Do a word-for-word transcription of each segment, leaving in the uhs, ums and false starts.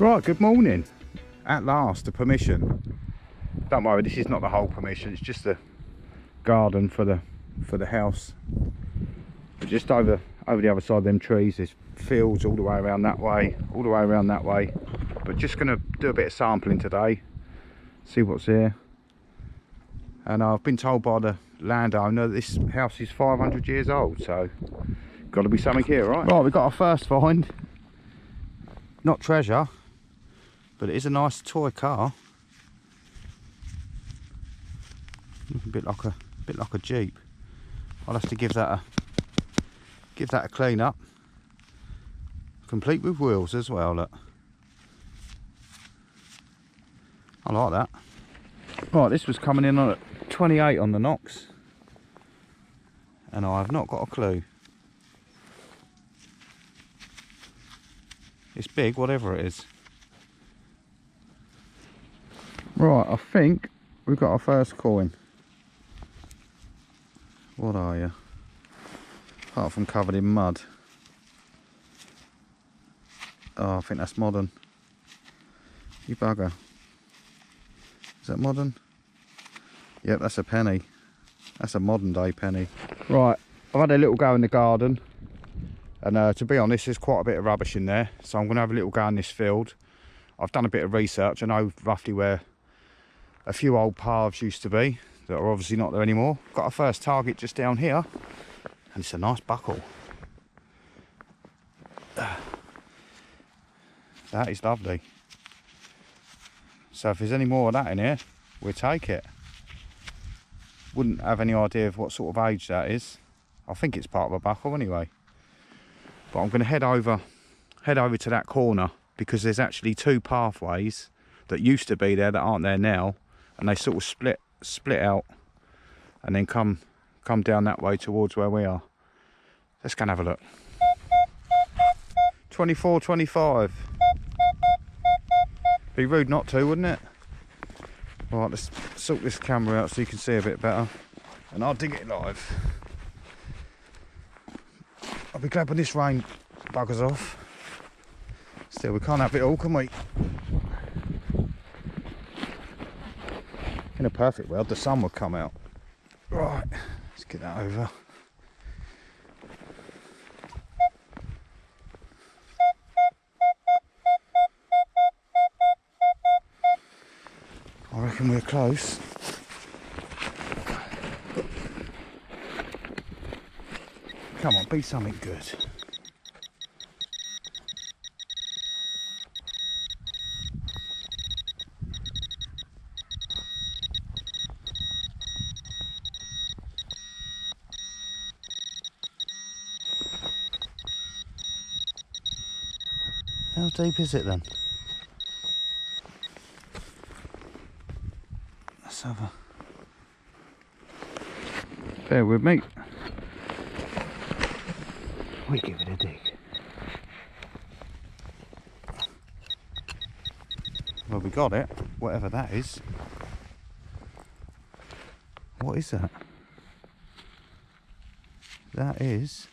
Right, good morning. At last, the permission. Don't worry, this is not the whole permission, it's just the garden for the for the house. But just over over the other side of them trees, there's fields all the way around that way, all the way around that way. But just gonna do a bit of sampling today, see what's here. And I've been told by the landowner that this house is five hundred years old, so gotta be something here, right? Right, we've got our first find. Not treasure, but it is a nice toy car. Looking a bit like a bit like a Jeep. I'll have to give that a give that a clean up. Complete with wheels as well, look. I like that. Right, this was coming in on at twenty-eight on the Knox, and I have not got a clue. It's big, whatever it is. Right, I think we've got our first coin. What are you? Apart from covered in mud. Oh, I think that's modern. You bugger. Is that modern? Yep, that's a penny. That's a modern day penny. Right, I've had a little go in the garden. And uh, to be honest, there's quite a bit of rubbish in there, so I'm going to have a little go in this field. I've done a bit of research. I know roughly where a few old paths used to be that are obviously not there anymore. Got our first target just down here, and it's a nice buckle. That is lovely. So if there's any more of that in here, we'll take it. Wouldn't have any idea of what sort of age that is. I think it's part of a buckle anyway. But I'm going to head over, head over to that corner, because there's actually two pathways that used to be there that aren't there now, and they sort of split, split out, and then come, come down that way towards where we are. Let's go and have a look. twenty-four, twenty-five. Be rude not to, wouldn't it? All right, let's sort this camera out so you can see a bit better, and I'll dig it live. I'll be glad when this rain buggers off. Still, we can't have it all, can we? In a perfect world, the sun would come out. Right, let's get that over. I reckon we're close. Come on, be something good. How deep is it then? Let's have a... Bear with me. We give it a dig. Well, we got it, whatever that is. What is that? That is...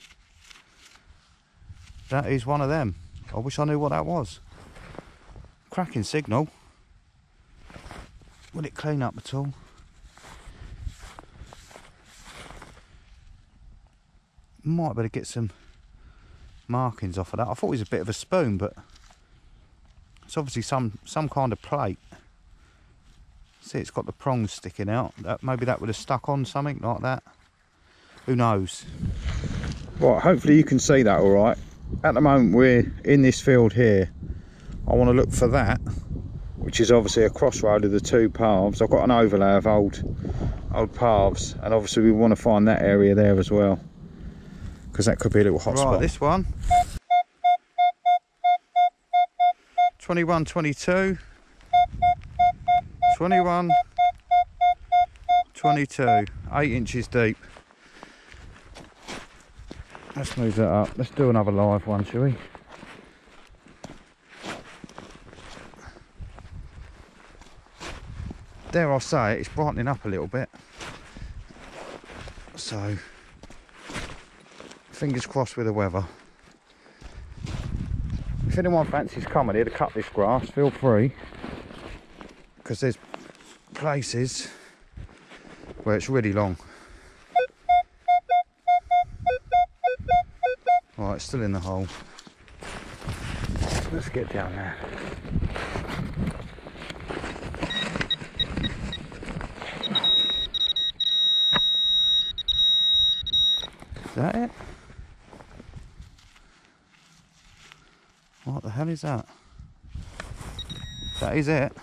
That is one of them. I wish I knew what that was. Cracking signal. Will it clean up at all? Might better get some markings off of that. I thought it was a bit of a spoon, but it's obviously some some kind of plate. See, it's got the prongs sticking out. That, maybe that would have stuck on something like that. Who knows? Right, hopefully you can see that all right. At the moment we're in this field here. I want to look for that, which is obviously a crossroad of the two paths. I've got an overlay of old, old paths, and obviously we want to find that area there as well, because that could be a little hot right, spot. Right, this one. twenty-one, twenty-two, twenty-one, twenty-two, eight inches deep. Let's move that up. Let's do another live one, shall we? Dare I say it, it's brightening up a little bit. So, fingers crossed with the weather. If if anyone fancies coming here to cut this grass, feel free, because there's places where it's really long. Right, it's still in the hole. Let's get down there. Is that it? What the hell is that? That is it.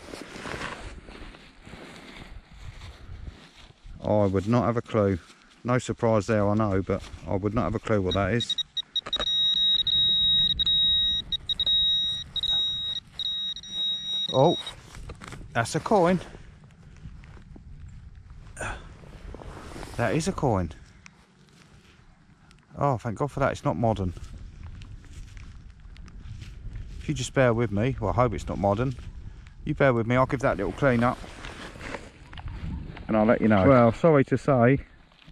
I would not have a clue. No surprise there, I know, but I would not have a clue what that is. Oh, that's a coin. That is a coin. Oh, thank God for that. It's not modern. If you just bear with me, well, I hope it's not modern. You bear with me, I'll give that little clean up and I'll let you know. Well, sorry to say,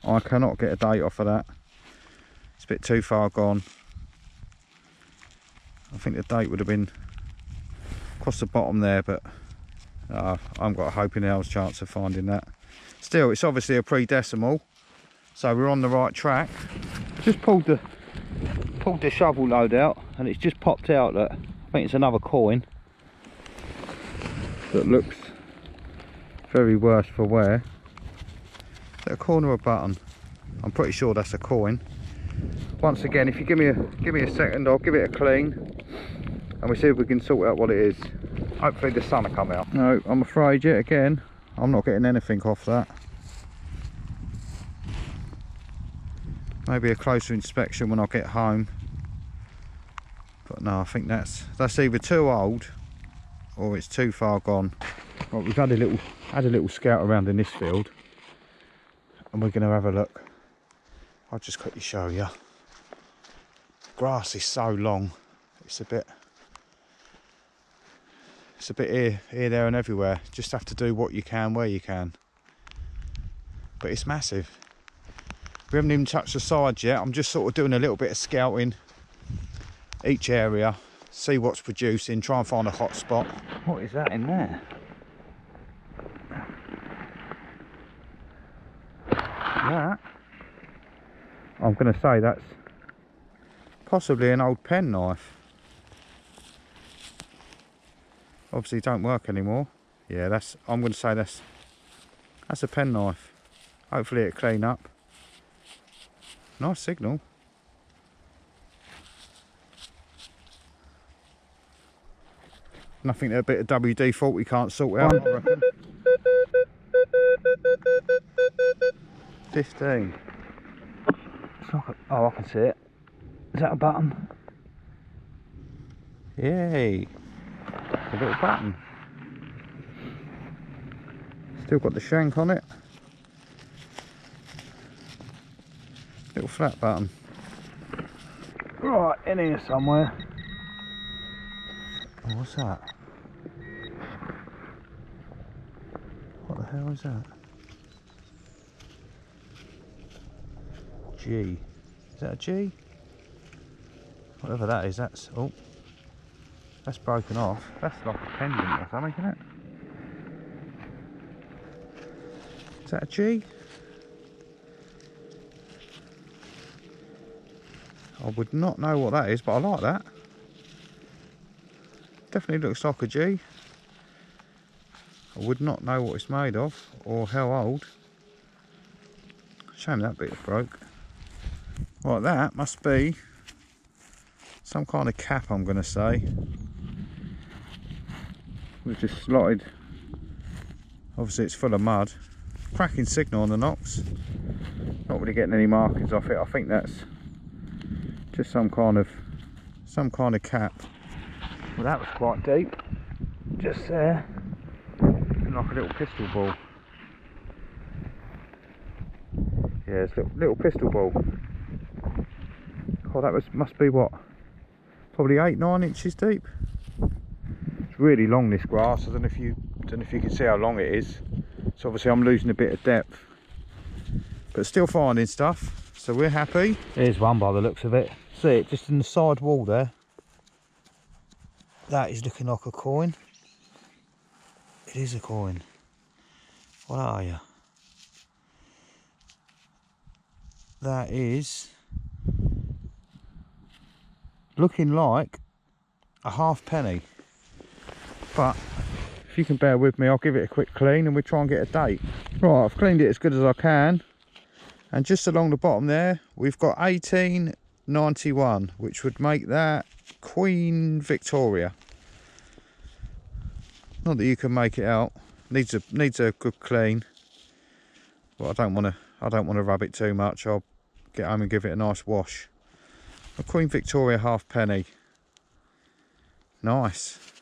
I cannot get a date off of that. It's a bit too far gone. I think the date would have been across the bottom there, but uh, I haven't got a hope in hell's chance of finding that. Still, it's obviously a pre-decimal, so we're on the right track. Just pulled the pulled the shovel load out, and it's just popped out that I think it's another coin that looks very worse for wear. Is that a coin or a button? I'm pretty sure that's a coin. Once again, if you give me a give me a second, I'll give it a clean. And we see if we can sort out what it is. Hopefully the sun will come out. No, I'm afraid yet again, I'm not getting anything off that. Maybe a closer inspection when I get home. But no, I think that's that's either too old or it's too far gone. Right, we've had a little had a little scout around in this field, and we're going to have a look. I'll just quickly show you. The grass is so long, it's a bit. It's a bit here, here, there and everywhere. Just have to do what you can, where you can. But it's massive. We haven't even touched the sides yet. I'm just sort of doing a little bit of scouting each area, see what's producing, try and find a hot spot. What is that in there? That, I'm gonna say that's possibly an old pen knife. Obviously don't work anymore. Yeah, that's, I'm going to say that's that's a pen knife. Hopefully it'll clean up. Nice signal. Nothing that a bit of W D forty can't sort out, I reckon. fifteen. It's not, oh, I can see it. Is that a button? Yay. A little button. Still got the shank on it. Little flat button. Right, in here somewhere. Oh, what's that? What the hell is that? G. Is that a G? Whatever that is, that's... Oh. That's broken off. That's like a pendant or something, isn't it? Is that a G? I would not know what that is, but I like that. Definitely looks like a G. I would not know what it's made of or how old. Shame that bit broke. Right, that must be some kind of cap, I'm going to say. We've just slotted, obviously it's full of mud. Cracking signal on the Knox. Not really getting any markings off it. I think that's just some kind of some kind of cap. Well, that was quite deep. Just there. Looking like a little pistol ball. Yeah, it's a little, little pistol ball. Oh, that was, must be what? Probably eight, nine inches deep. It's really long, this grass. I don't know if you don't know if you can see how long it is. So obviously I'm losing a bit of depth, but still finding stuff, so we're happy. Here's one by the looks of it. See it just in the side wall there. That is looking like a coin. It is a coin. What are you? That is looking like a half penny. But if you can bear with me, I'll give it a quick clean and we'll try and get a date. Right, I've cleaned it as good as I can. And just along the bottom there, we've got eighteen ninety-one, which would make that Queen Victoria. Not that you can make it out. Needs a needs a good clean. But I don't want to. I don't want to rub it too much. I'll get home and give it a nice wash. A Queen Victoria halfpenny. Nice.